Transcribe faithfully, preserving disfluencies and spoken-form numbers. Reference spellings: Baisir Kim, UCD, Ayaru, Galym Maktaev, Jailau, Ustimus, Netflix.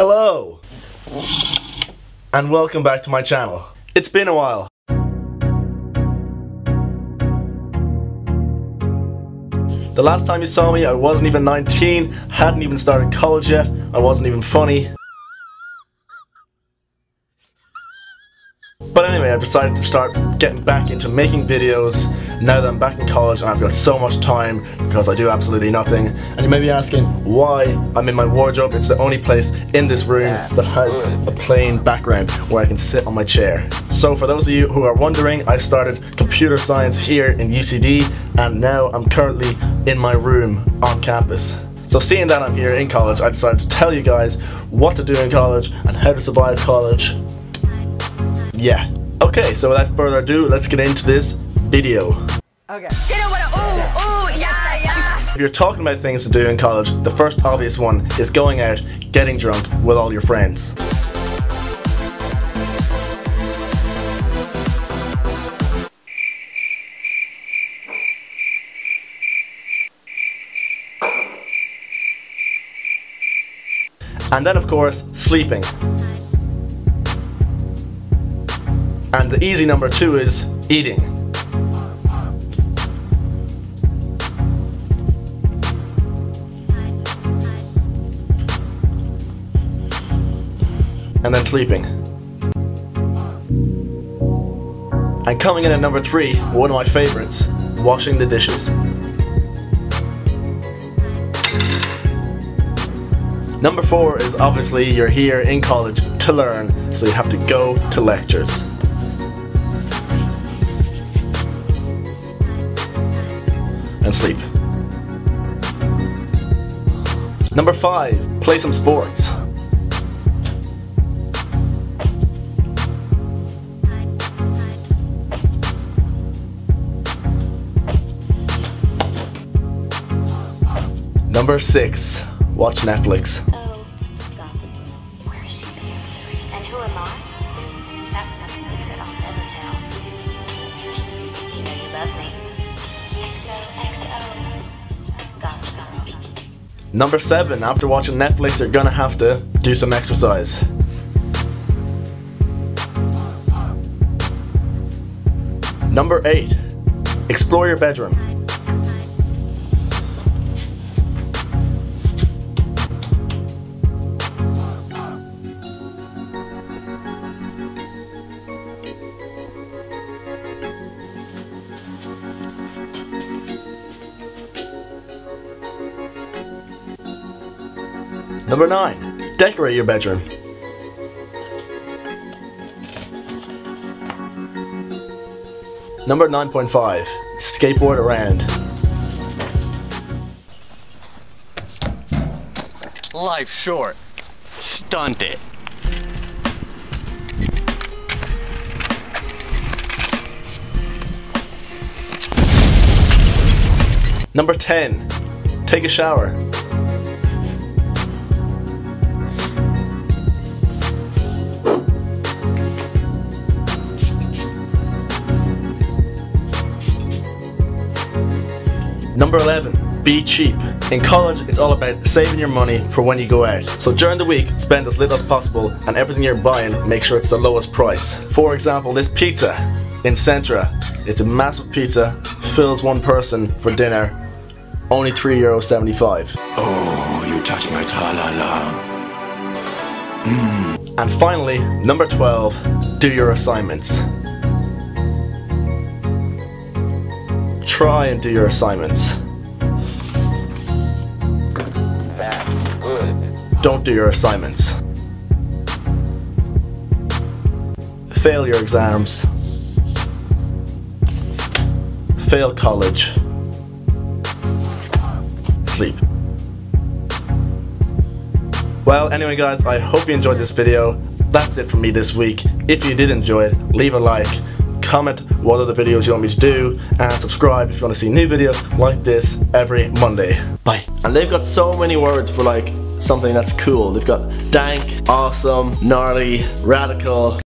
Hello, and welcome back to my channel. It's been a while. The last time you saw me, I wasn't even nineteen, hadn't even started college yet, I wasn't even funny. But anyway, I've decided to start getting back into making videos now that I'm back in college and I've got so much time because I do absolutely nothing. And you may be asking why I'm in my wardrobe. It's the only place in this room that has a plain background where I can sit on my chair. So for those of you who are wondering, I started computer science here in U C D and now I'm currently in my room on campus. So seeing that I'm here in college, I decided to tell you guys what to do in college and how to survive college. Yeah. Okay, so without further ado, let's get into this video. Okay. If you're talking about things to do in college, the first obvious one is going out, getting drunk with all your friends. And then, of course, sleeping. And the easy number two is eating. And then sleeping. And coming in at number three, one of my favorites, washing the dishes. Number four is obviously you're here in college to learn, so you have to go to lectures. And sleep. Number five, play some sports. Number six, watch Netflix. Oh, gossip. Where is she answering? And who am I? That's not a secret I'll never tell. You know you love me. Number seven, after watching Netflix, you're gonna have to do some exercise. Number eight, explore your bedroom. Number nine, decorate your bedroom. Number nine point five, skateboard around. Life short, stunt it. Number ten, take a shower. Number eleven, be cheap. In college, it's all about saving your money for when you go out. So during the week, spend as little as possible and everything you're buying, make sure it's the lowest price. For example, this pizza in Sentra. It's a massive pizza, fills one person for dinner, only three euro seventy-five. Oh, you touch my tra-la-la. Mm. And finally, number twelve, do your assignments. Try and do your assignments. Don't do your assignments. Fail your exams. Fail college. Sleep. Well, anyway guys, I hope you enjoyed this video. That's it for me this week. If you did enjoy it, leave a like. Comment what other videos you want me to do and subscribe if you want to see new videos like this every Monday. Bye. And they've got so many words for like something that's cool. They've got dank, awesome, gnarly, radical.